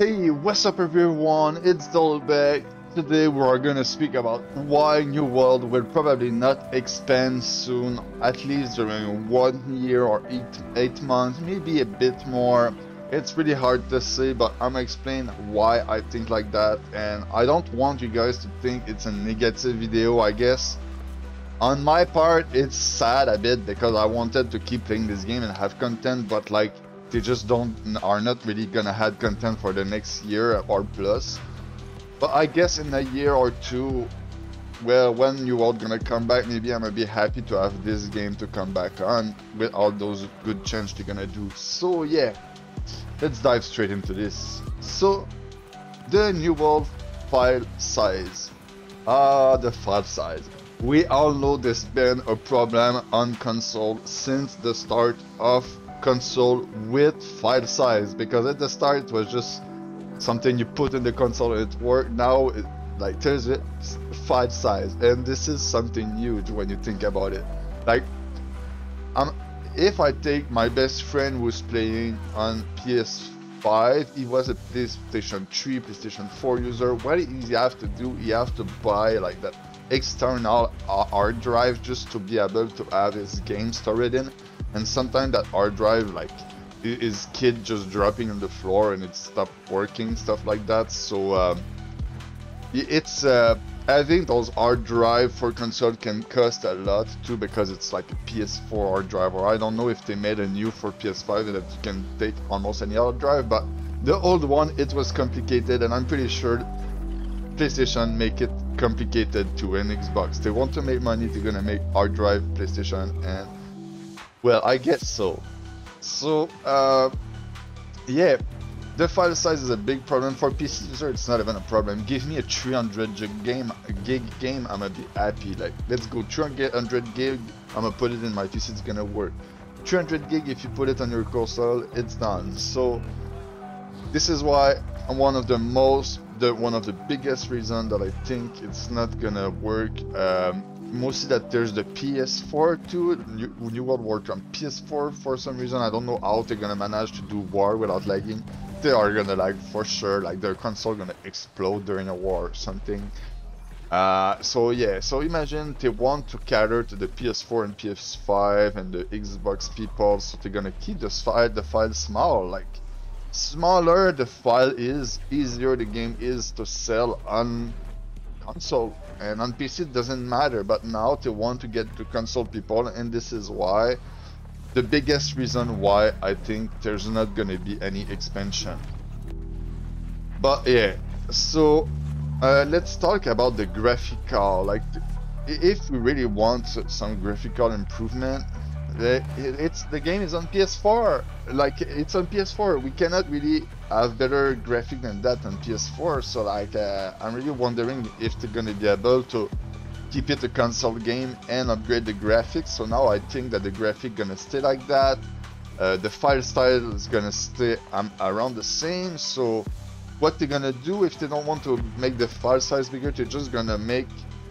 Hey, what's up everyone, it's Dolbeck. Today we are gonna speak about why New World will probably not expand soon, at least during 1 year or eight months, maybe a bit more. It's really hard to say, but I'm gonna explain why I think like that, and I don't want you guys to think it's a negative video, I guess. On my part, it's sad a bit, because I wanted to keep playing this game and have content, but like, they just are not really gonna have content for the next year or plus. But I guess in a year or two, well, when New World gonna come back, maybe I'm gonna be happy to have this game to come back on with all those good changes they're gonna do. So yeah, let's dive straight into this. So the New World file size, the file size. We all know this been a problem on console since the start of console with file size, because at the start it was just something you put in the console and it worked. Now it like tells it file size, and this is something huge when you think about it. Like, if I take my best friend who's playing on PS5, he was a PlayStation 3, PlayStation 4 user. What he has to do, he has to buy like that external hard drive just to be able to have his game stored in. And sometimes that hard drive, like, is kid just dropping on the floor and it stopped working, stuff like that. So it's I think those hard drive for console can cost a lot too, because it's like a PS4 hard drive, or I don't know if they made a new for PS5 that you can take almost any hard drive, but the old one, it was complicated, and I'm pretty sure PlayStation make it complicated to an Xbox. They want to make money, they're gonna make hard drive PlayStation, and well, I guess so. So, yeah, the file size is a big problem. For PC user, it's not even a problem. Give me a 300 gig game, I'm gonna be happy. Like, let's go 300 gig, I'm gonna put it in my PC, it's gonna work. 300 gig, if you put it on your console, it's done. So, this is why I'm one of the biggest reasons that I think it's not gonna work. Mostly that there's the PS4 too, New World War on PS4 for some reason. I don't know how they're gonna manage to do war without lagging. They are gonna lag for sure, like their console gonna explode during a war or something. So yeah, so imagine they want to cater to the PS4 and PS5 and the Xbox people, so they're gonna keep the file small. Like, smaller the file is, easier the game is to sell on console, and on PC it doesn't matter, but now they want to get to console people, and this is why the biggest reason why I think there's not gonna be any expansion. But yeah, so let's talk about the graphical. Like, if we really want some graphical improvement, it's the game is on PS4. Like, it's on PS4, we cannot really have better graphic than that on PS4. So like, I'm really wondering if they're gonna be able to keep it a console game and upgrade the graphics. So now I think that the graphic gonna stay like that, the file style is gonna stay around the same. So what they're gonna do, if they don't want to make the file size bigger, they're just gonna make,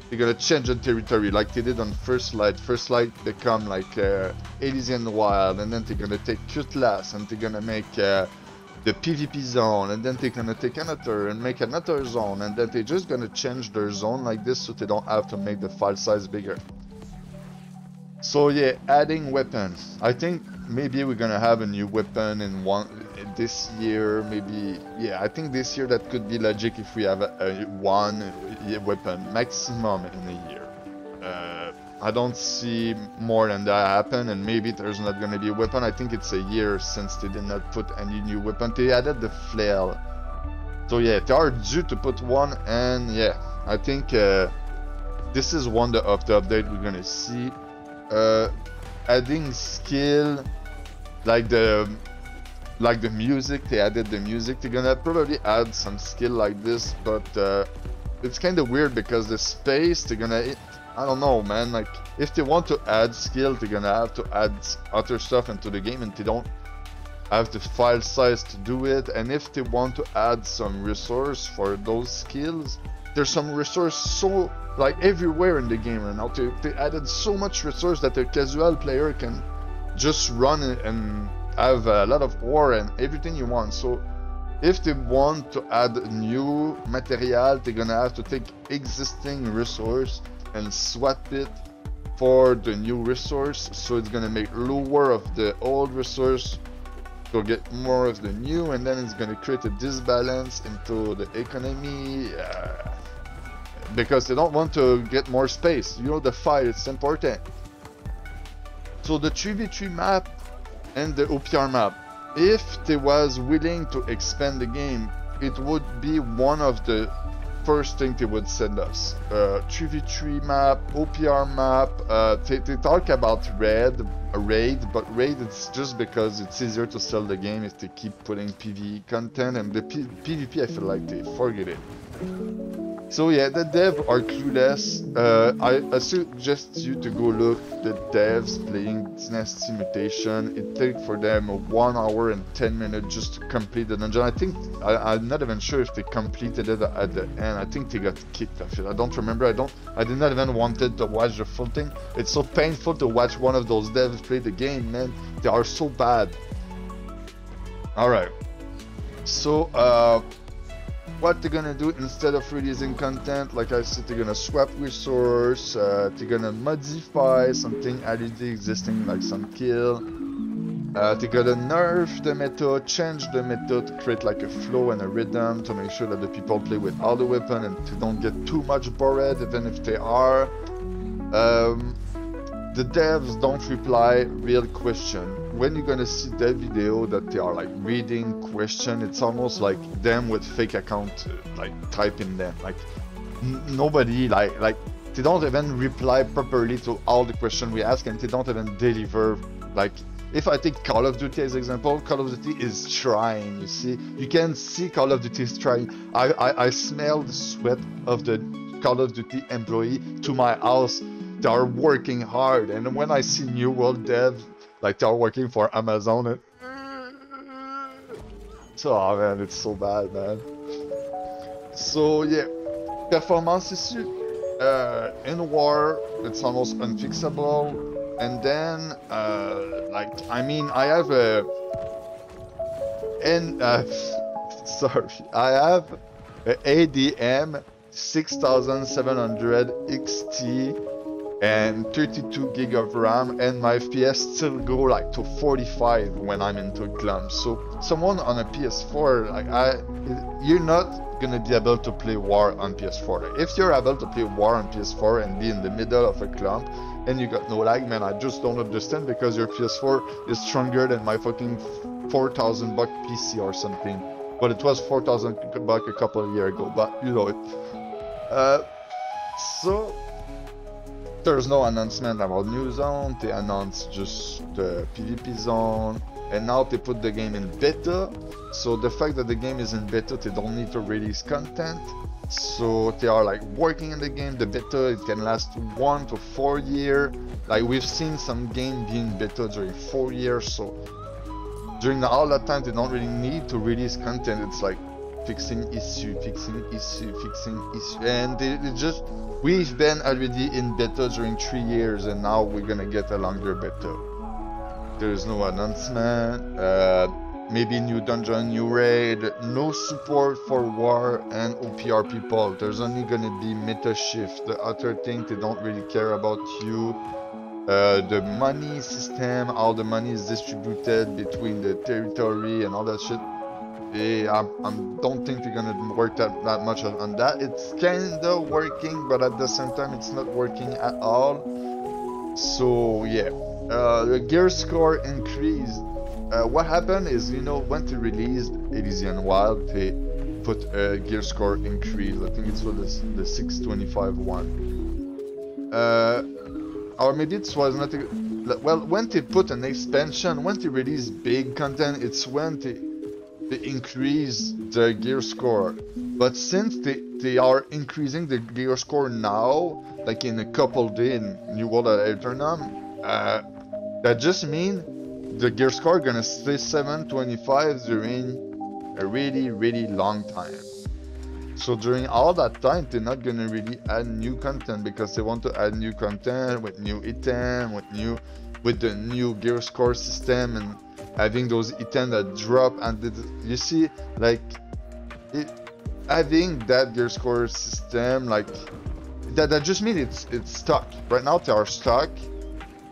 they're gonna change the territory like they did on First Light. First Light become like Elysian Wild, and then they're gonna take Cutlass, and they're gonna make the PvP zone, and then they're gonna take another and make another zone, and then they're just gonna change their zone like this, so they don't have to make the file size bigger. So yeah, adding weapons. I think maybe we're gonna have a new weapon in this year, maybe. Yeah, I think this year that could be logic if we have one weapon maximum in a year. I don't see more than that happen, and maybe there's not gonna be a weapon. I think it's a year since they did not put any new weapon. They added the flail, so yeah, they are due to put one, and yeah, I think this is one of the update we're gonna see. Adding skill, like the music, they added the music. They're gonna probably add some skill like this, but it's kind of weird because the space, they're gonna, I don't know, man. Like, if they want to add skill, they're gonna have to add other stuff into the game, and they don't have the file size to do it. And if they want to add some resource for those skills, there's some resource so like everywhere in the game right now. They added so much resource that a casual player can just run and have a lot of war and everything you want. So If they want to add new material, they're gonna have to take existing resource and swap it for the new resource, so it's gonna make lower of the old resource to get more of the new, and then it's gonna create a disbalance into the economy, because they don't want to get more space. You know, the fight, it's important. So the 3v3 map and the OPR map, if they was willing to expand the game, it would be one of the first thing they would send us. 3v3 map, OPR map, they talk about raid, but raid it's just because it's easier to sell the game if they keep putting PvE content, and the PvP I feel like they forget it. So yeah, the devs are clueless. I suggest you to go look the devs playing Nest Simulation. It takes for them 1 hour and 10 minutes just to complete the dungeon. I think, I'm not even sure if they completed it at the end. I think they got kicked off it. I don't remember. I did not even wanted to watch the full thing. It's so painful to watch one of those devs play the game, man. They are so bad. Alright. So, what they're gonna do instead of releasing content, like I said, they're gonna swap resource, they're gonna modify something already existing, like some kill, they're gonna nerf the meta, change the meta to create like a flow and a rhythm to make sure that the people play with all the weapons and they don't get too much bored, even if they are. The devs don't reply real question. When you're gonna see that video that they are like reading question, it's almost like them with fake account, like typing them. Like nobody, like they don't even reply properly to all the question we ask, and they don't even deliver. Like if I take Call of Duty as example, Call of Duty is trying. You see, you can see Call of Duty is trying. I smell the sweat of the Call of Duty employee to my house. They are working hard, and when I see New World dev, like they are working for Amazon, and so oh man, it's so bad, man. So yeah, performance issue in war, it's almost unfixable. And then like I mean, I have a I have a ADM 6700 XT. And 32 gig of RAM, and my FPS still go like to 45 when I'm into clump. So someone on a PS4, like you're not gonna be able to play war on PS4. If you're able to play war on PS4 and be in the middle of a clump and you got no lag, man, I just don't understand, because your PS4 is stronger than my fucking 4,000 buck PC or something. But it was 4,000 buck a couple of years ago, but you know it. So there's no announcement about new zone. They announced just the PvP zone, and now they put the game in beta. So the fact that the game is in beta, they don't need to release content. So they are like working in the game. The beta, it can last 1 to 4 years. Like we've seen some game being beta during 4 years. So during all that time, they don't really need to release content. It's like fixing issue, and they just, we've been already in beta during 3 years, and now we're gonna get a longer beta. There's no announcement, maybe new dungeon, new raid, no support for war and OPR people. There's only gonna be meta shift. The other thing, they don't really care about you. The money system, how the money is distributed between the territory and all that shit. I don't think they're gonna work that much on that. It's kinda working, but at the same time, it's not working at all. So yeah, the gear score increased. What happened is, you know, when they released Elysian Wild, they put a gear score increase. I think it's for the 625 one. Or maybe it was not. Well, when they put an expansion, when they release big content, it's when they increase the gear score. But since they are increasing the gear score now, like in a couple days in New World of Aeternum, that just means the gear score gonna stay 725 during a really, really long time. So during all that time, they're not gonna really add new content, because they want to add new content with new item, with the new gear score system, and having those items that drop, and you see, like, having that gear score system, like, that just means it's stuck. Right now they are stuck,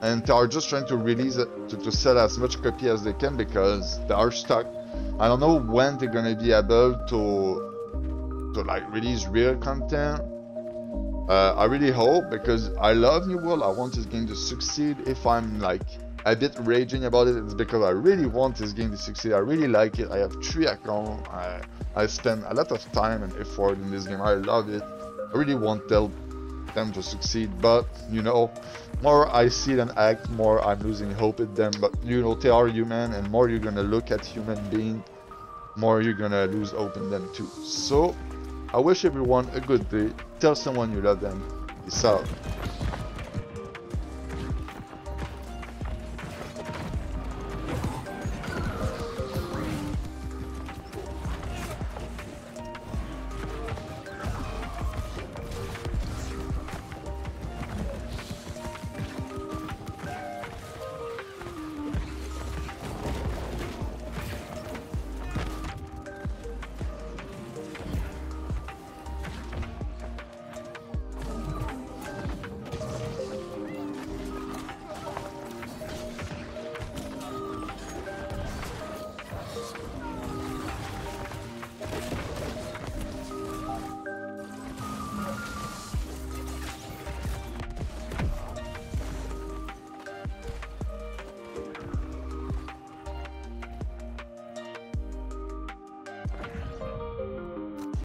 and they are just trying to release it, to sell as much copy as they can, because they are stuck. I don't know when they're gonna be able to like release real content. I really hope, because I love New World. I want this game to succeed. If I'm like a bit raging about it, it's because I really want this game to succeed. I really like it. I have 3 accounts. I spend a lot of time and effort in this game. I love it. I really want them to succeed, but you know, more I see them act, more I'm losing hope in them. But you know, they are human, and more you're gonna look at human being, more you're gonna lose hope in them too. So I wish everyone a good day. Tell someone you love them. Peace out.